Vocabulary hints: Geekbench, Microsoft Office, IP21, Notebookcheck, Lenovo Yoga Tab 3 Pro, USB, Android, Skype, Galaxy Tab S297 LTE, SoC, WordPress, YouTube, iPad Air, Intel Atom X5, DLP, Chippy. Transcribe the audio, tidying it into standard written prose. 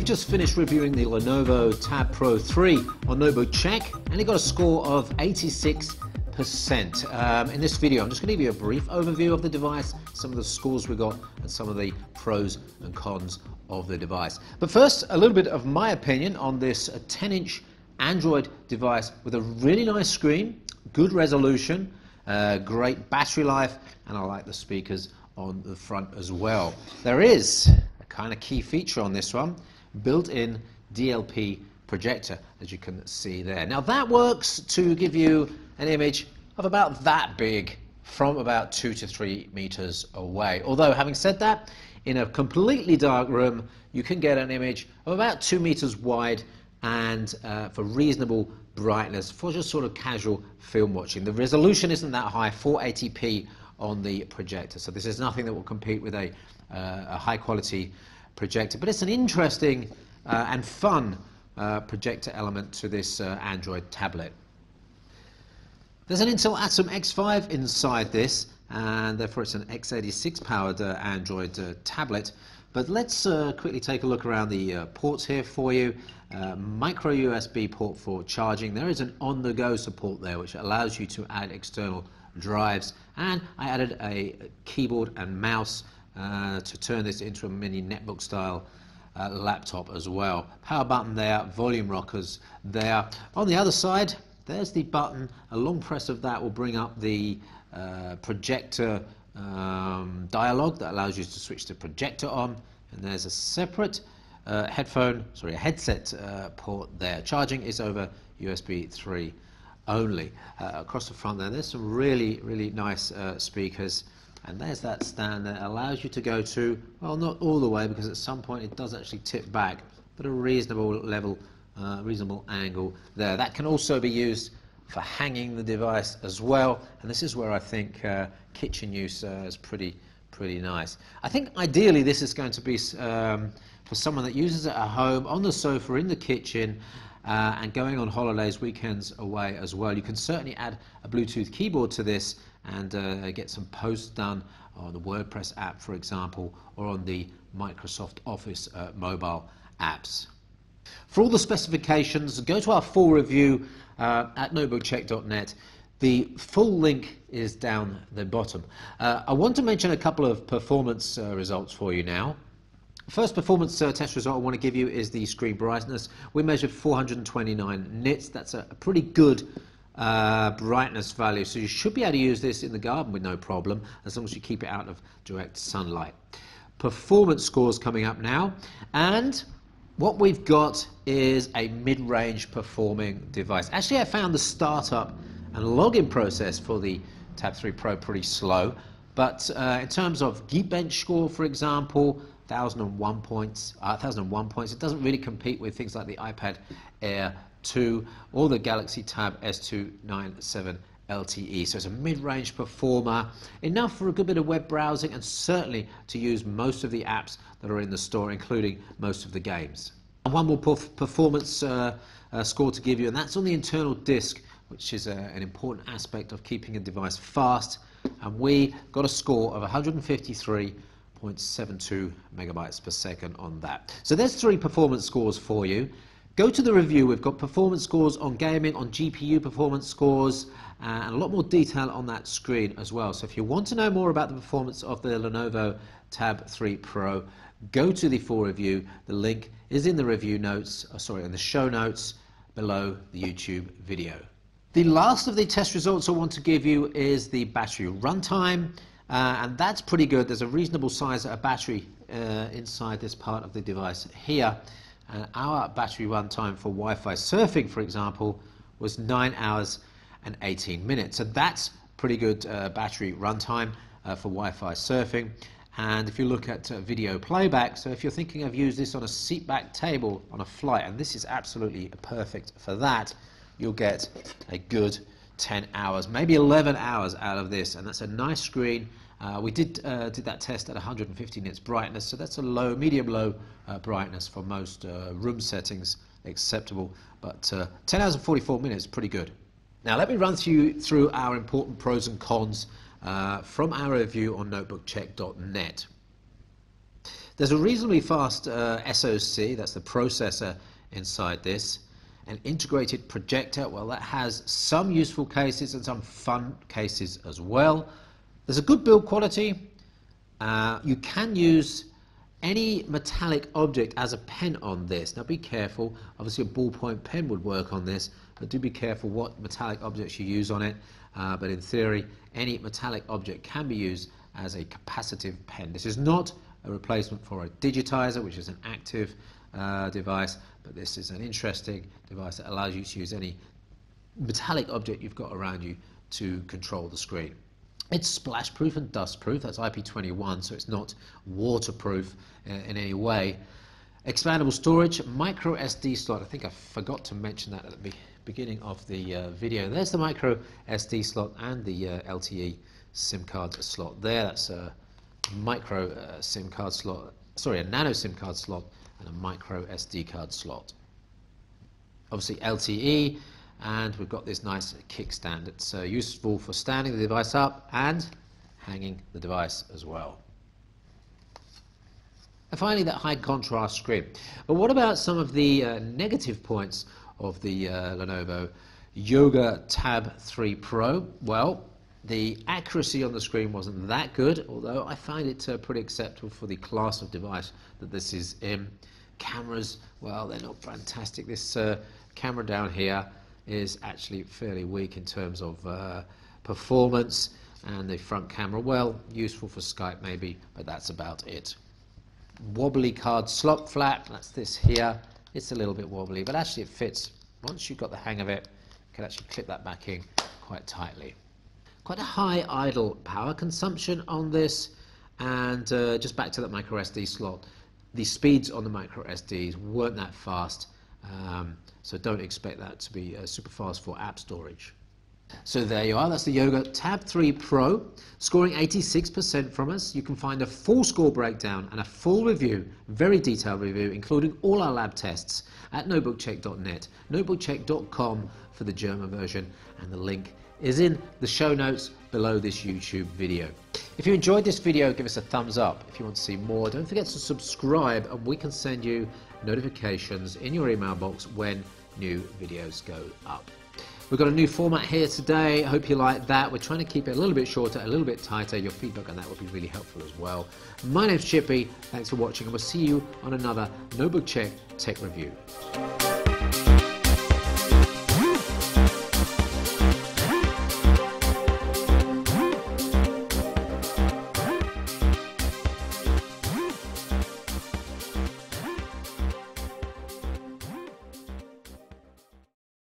We've just finished reviewing the Lenovo Tab Pro 3 on Notebookcheck, and it got a score of 86%. In this video, I'm just going to give you a brief overview of the device, some of the scores we got, and some of the pros and cons of the device. But first, a little bit of my opinion on this 10-inch Android device with a really nice screen, good resolution, great battery life, and I like the speakers on the front as well. There is a kind of key feature on this one, built-in DLP projector, as you can see there. Now that works to give you an image of about that big from about 2 to 3 meters away. Although, having said that, in a completely dark room, you can get an image of about 2 meters wide and for reasonable brightness for just sort of casual film watching. The resolution isn't that high, 480p on the projector, so this is nothing that will compete with a high quality projector, but it's an interesting and fun projector element to this Android tablet. There's an Intel Atom X5 inside this, and therefore it's an x86 powered Android tablet. But let's quickly take a look around the ports here for you. Micro USB port for charging. There is an on-the-go support there, which allows you to add external drives. And I added a keyboard and mouse to turn this into a mini netbook style laptop as well. Power button there, volume rockers there. On the other side, there's the button. A long press of that will bring up the projector dialog that allows you to switch the projector on, and there's a separate headset port there. Charging is over USB 3 only. Across the front there, there's some really nice speakers, and there's that stand that allows you to go to, well, not all the way, because at some point it does actually tip back, but a reasonable level, reasonable angle there. That can also be used for hanging the device as well, and this is where I think kitchen use is pretty nice. I think ideally this is going to be for someone that uses it at home, on the sofa, in the kitchen, and going on holidays, weekends away as well. You can certainly add a Bluetooth keyboard to this and get some posts done on the WordPress app, for example, or on the Microsoft Office mobile apps. For all the specifications, go to our full review at notebookcheck.net. The full link is down the bottom. I want to mention a couple of performance results for you now. First performance test result I want to give you is the screen brightness. We measured 429 nits. That's a pretty good brightness value, so you should be able to use this in the garden with no problem, as long as you keep it out of direct sunlight. Performance scores coming up now, and what we've got is a mid-range performing device. Actually, I found the startup and login process for the Tab 3 Pro pretty slow, but in terms of Geekbench score, for example, 1,001 points, it doesn't really compete with things like the iPad Air 2 or the Galaxy Tab S297 LTE. So it's a mid-range performer, enough for a good bit of web browsing and certainly to use most of the apps that are in the store, including most of the games. And one more performance score to give you, and that's on the internal disk, which is an important aspect of keeping a device fast. And we got a score of 153.72 megabytes per second on that. So there's three performance scores for you. Go to the review. We've got performance scores on gaming, on GPU performance scores, and a lot more detail on that screen as well. So if you want to know more about the performance of the Lenovo Tab 3 Pro, go to the full review. The link is in the review notes, in the show notes below the YouTube video. The last of the test results I want to give you is the battery runtime, and that's pretty good. There's a reasonable size of a battery inside this part of the device here. And our battery runtime for Wi-Fi surfing, for example, was 9 hours and 18 minutes. So that's pretty good battery runtime for Wi-Fi surfing. And if you look at video playback, so if you're thinking of using this on a seatback table on a flight, and this is absolutely perfect for that, you'll get a good 10 hours, maybe 11 hours out of this. And that's a nice screen. We did that test at 150 nits brightness, so that's a low, medium-low brightness for most room settings acceptable, but 10 hours and 44 minutes, pretty good. Now let me run through our important pros and cons from our review on notebookcheck.net. There's a reasonably fast SoC, that's the processor inside this. An integrated projector, well, that has some useful cases and some fun cases as well. There's a good build quality. You can use any metallic object as a pen on this. Now be careful, obviously a ballpoint pen would work on this, but do be careful what metallic objects you use on it. But in theory, any metallic object can be used as a capacitive pen. This is not a replacement for a digitizer, which is an active device, but this is an interesting device that allows you to use any metallic object you've got around you to control the screen. It's splash proof and dust proof, that's IP21, so it's not waterproof in any way. Expandable storage, micro SD slot, I think I forgot to mention that at the beginning of the video. There's the micro SD slot and the LTE SIM card slot there. That's a micro SIM card slot, sorry, a nano SIM card slot and a micro SD card slot. Obviously LTE, and we've got this nice kickstand. It's useful for standing the device up and hanging the device as well. And finally, that high contrast screen. But what about some of the negative points of the Lenovo Yoga Tab 3 Pro? Well, the accuracy on the screen wasn't that good, although I find it pretty acceptable for the class of device that this is in. Cameras, well, they're not fantastic. This camera down here is actually fairly weak in terms of performance, and the front camera, well, useful for Skype maybe, but that's about it. Wobbly card slot flap, that's this here. It's a little bit wobbly, but actually it fits. Once you've got the hang of it, you can actually clip that back in quite tightly. Quite a high idle power consumption on this, and just back to that micro SD slot, the speeds on the micro SDs weren't that fast, so don't expect that to be super fast for app storage. So there you are, that's the Yoga Tab 3 Pro, scoring 86% from us. You can find a full score breakdown and a full review, very detailed review, including all our lab tests at notebookcheck.net, notebookcheck.com for the German version, and the link is in the show notes below this YouTube video. If you enjoyed this video, give us a thumbs up. If you want to see more, don't forget to subscribe, and we can send you notifications in your email box when new videos go up. We've got a new format here today. I hope you like that. We're trying to keep it a little bit shorter, a little bit tighter. Your feedback on that would be really helpful as well. My name's Chippy. Thanks for watching, and we'll see you on another Notebook Check Tech Review.